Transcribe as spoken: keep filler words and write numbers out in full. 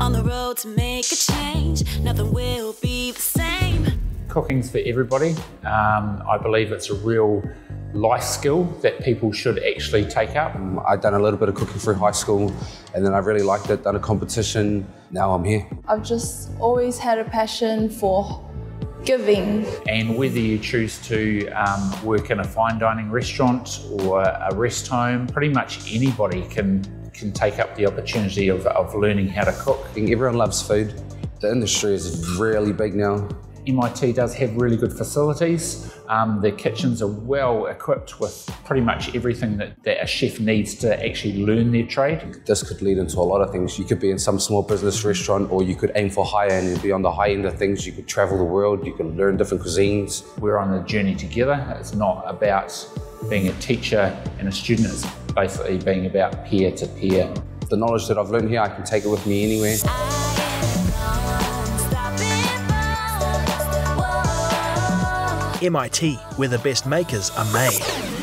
On the road to make a change, nothing will be the same. Cooking's for everybody. Um, I believe it's a real life skill that people should actually take up. I'd done a little bit of cooking through high school and then I really liked it, done a competition, now I'm here. I've just always had a passion for giving. And whether you choose to um, work in a fine dining restaurant or a rest home, pretty much anybody can, can take up the opportunity of, of learning how to cook. Everyone loves food. The industry is really big now. M I T does have really good facilities. Um, their kitchens are well equipped with pretty much everything that, that a chef needs to actually learn their trade. This could lead into a lot of things. You could be in some small business restaurant, or you could aim for high end and be on the high end of things. You could travel the world, you can learn different cuisines. We're on a journey together. It's not about being a teacher and a student, it's basically being about peer to peer. The knowledge that I've learned here, I can take it with me anywhere. M I T, where the best makers are made.